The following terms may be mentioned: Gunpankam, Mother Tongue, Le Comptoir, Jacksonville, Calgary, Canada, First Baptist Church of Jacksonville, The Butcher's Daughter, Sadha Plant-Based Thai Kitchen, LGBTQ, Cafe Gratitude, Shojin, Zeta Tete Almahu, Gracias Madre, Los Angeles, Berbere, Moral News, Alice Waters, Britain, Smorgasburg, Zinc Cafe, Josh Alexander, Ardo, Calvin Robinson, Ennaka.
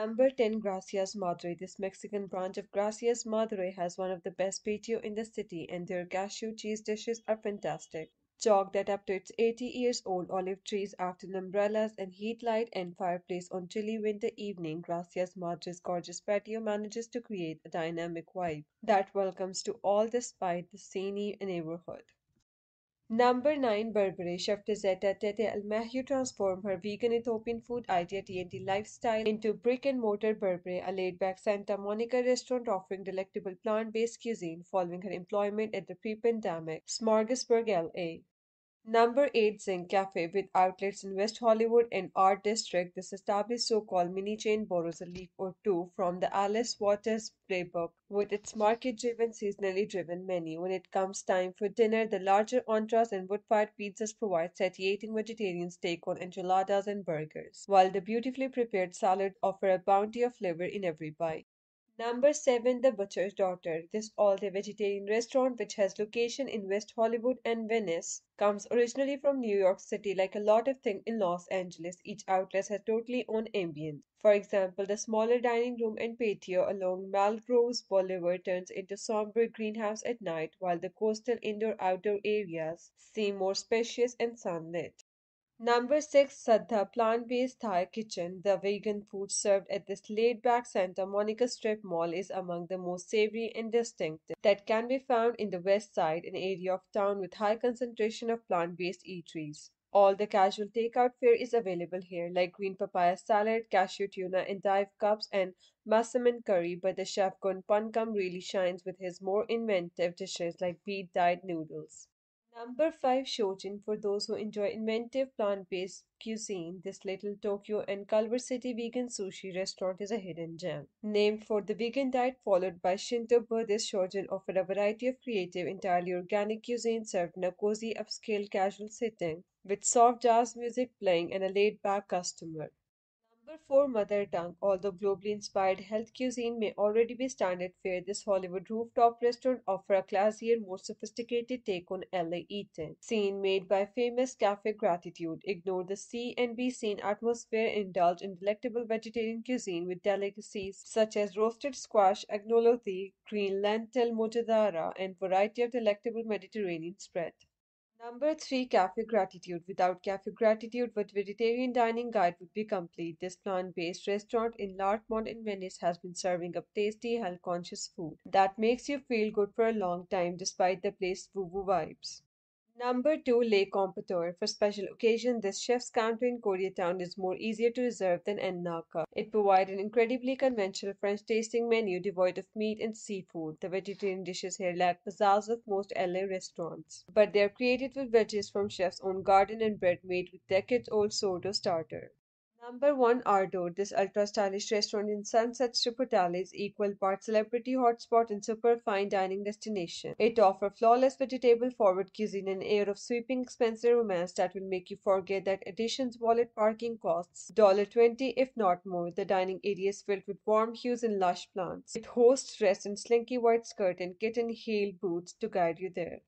Number 10, Gracias Madre. This Mexican branch of Gracias Madre has one of the best patio in the city, and their cashew cheese dishes are fantastic. Chalk that up to its 80 years old, olive trees, afternoon umbrellas, and heat light and fireplace on chilly winter evening, Gracias Madre's gorgeous patio manages to create a dynamic vibe that welcomes to all despite the seedy neighborhood. Number 9, Berbere. Chef Zeta Tete Almahu transformed her vegan Ethiopian food idea TNT lifestyle into brick-and-mortar Berbere, a laid-back Santa Monica restaurant offering delectable plant-based cuisine following her employment at the pre-pandemic Smorgasburg, LA. Number 8, Zinc Cafe. With outlets in West Hollywood and Art District, this established so-called mini-chain borrows a leaf or two from the Alice Waters playbook with its market-driven, seasonally-driven menu. When it comes time for dinner, the larger entrees and wood-fired pizzas provide satiating vegetarian take on enchiladas and burgers, while the beautifully prepared salad offer a bounty of flavor in every bite. Number 7, The Butcher's Daughter. This all-day vegetarian restaurant, which has location in West Hollywood and Venice, comes originally from New York City. Like a lot of things in Los Angeles, each outlet has totally own ambience. For example, the smaller dining room and patio along Melrose Boulevard turns into somber greenhouse at night, while the coastal indoor-outdoor areas seem more spacious and sunlit. Number 6, Sadha Plant-Based Thai Kitchen. The vegan food served at this laid-back Santa Monica Strip Mall is among the most savory and distinctive that can be found in the West Side, an area of town with high concentration of plant-based eateries. All the casual takeout fare is available here, like green papaya salad, cashew tuna in dive cups, and massaman curry, but the chef Gunpankam really shines with his more inventive dishes like beet-dyed noodles. Number 5, Shojin. For those who enjoy inventive plant-based cuisine, this little Tokyo and Culver City vegan sushi restaurant is a hidden gem. Named for the vegan diet followed by Shinto Buddhist, Shojin offered a variety of creative, entirely organic cuisine served in a cozy, upscale, casual setting, with soft jazz music playing and a laid-back customer. Number 4, Mother Tongue. Although globally inspired health cuisine may already be standard fare, this Hollywood rooftop restaurant offers a classier, more sophisticated take on LA eating, scene made by famous Cafe Gratitude. Ignore the C&B scene atmosphere and indulge in delectable vegetarian cuisine with delicacies such as roasted squash, agnolotti, green lentil, mozzarella, and variety of delectable Mediterranean spread. Number 3, Cafe Gratitude. Without Cafe Gratitude, what vegetarian dining guide would be complete? This plant-based restaurant in Larchmont in Venice has been serving up tasty, health-conscious food that makes you feel good for a long time despite the place's woo-woo vibes. Number 2, Le Comptoir. For special occasion, this chef's counter in Koreatown is more easier to reserve than Ennaka. It provides an incredibly conventional French-tasting menu devoid of meat and seafood. The vegetarian dishes here lack pizzazz of most LA restaurants, but they are created with veggies from chef's own garden and bread made with decades-old sourdough starter. Number 1, Ardo. This ultra-stylish restaurant in Sunset Stripotale is equal part celebrity hotspot and super-fine dining destination. It offers flawless vegetable-forward cuisine and air of sweeping, expensive romance that will make you forget that additions wallet parking costs $20 if not more. The dining area is filled with warm hues and lush plants. It hosts dressed in slinky white skirt and kitten heel boots to guide you there.